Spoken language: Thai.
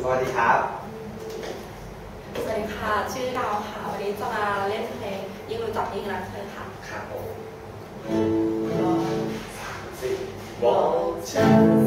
สวัสดีครับสวัสดีค่ะชื่อดาวค่ะวันนี้จะมาเล่นเพลงยิ่งรู้จักยิ่งรักเธอค่ะครับผม บอกฉัน